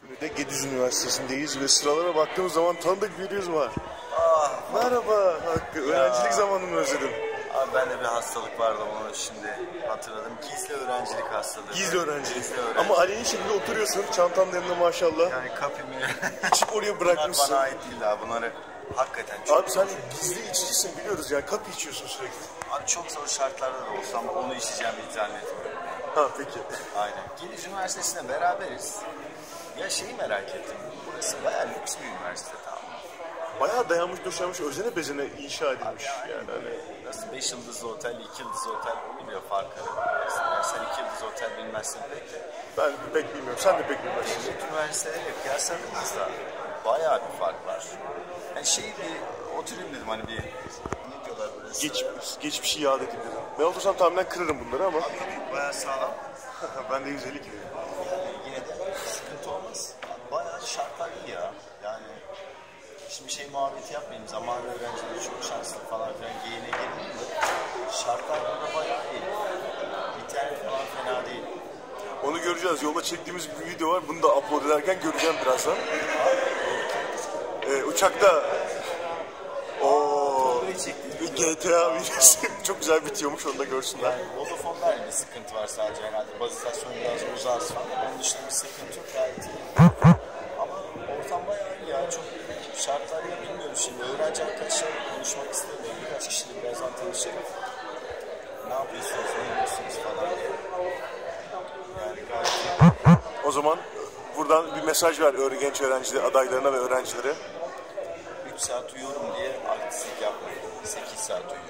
Şimdi de Gediz Üniversitesi'ndeyiz ve sıralara baktığımız zaman tanıdık bir yüz var. Merhaba Hakkı, öğrencilik zamanımı özledim. Abi bende bir hastalık vardı, onu şimdi hatırladım. Gizli öğrencilik hastalığı. Gizli öğrencilik. Ama aleni şekilde oturuyorsun, çantanın yanında maşallah. Yani kapimi hiç oraya bırakmışsın. Bunlar bana ait değil daha, bunları hakikaten çok. Abi sen gizli içicisin biliyoruz yani, kapı içiyorsun sürekli. Abi çok zor şartlarda da olsam onu içeceğim zannetmiyorum. Ha peki. Aynen. Gediz Üniversitesi'ne beraberiz. Ya şeyi merak ettim, burası bayağı lüks bir üniversite, tamam. Bayağı dayanmış, döşenmiş, özene bezene inşa edilmiş. Abi, yani hani nasıl 5 yıldızlı otel, 2 yıldızlı otel oluyor farkı. Sen 2 yıldızlı otel bilmezsin belki. Ben pek bilmiyorum, sen de pek bilmezsin. Devlet üniversitelerle kıyasladığınızda bayağı bir fark var. Yani şeyi bir oturayım dedim, hani bir ne diyorlar böyle? Geçmişi yad edeyim dedim. Ben otursam tamamen kırarım bunları ama. Abi bayağı sağlam. Ben de 150 gibi. Yani yine de sıkıntı olmaz. Bayağı şartlar iyi ya. Yani şimdi şey muhabbeti yapmayayım, zamanında öğrenciler çok şanslı falan filan geyine gelin mi? Şartlar burada bayağı iyi. İnternet falan fena değil. Onu göreceğiz. Yolda çektiğimiz bir video var. Bunu da upload ederken göreceğim birazdan. Uçakta GTA videosu çok güzel bitiyormuş, onu da görsünler. Yani Vodafone'da bir sıkıntı var sadece herhalde. Baz istasyonu biraz uzağız falan. Onun dışında bir sıkıntı yok gayet iyi. Ama ortam bayağı iyi ya. Çok şartlar ya, bilmiyorum şimdi. Öğrenci arkadaşlarla konuşmak istemiyorum. Birkaç kişiyle birazdan tanışalım. Ne yapıyorsunuz, ne yapıyorsunuz falan diye. Yani gayet iyi. O zaman buradan bir mesaj ver genç öğrenci adaylarına ve öğrencilere. 3 saat uyuyorum diye artistlik yapmayın. 8 saat uyuyorum.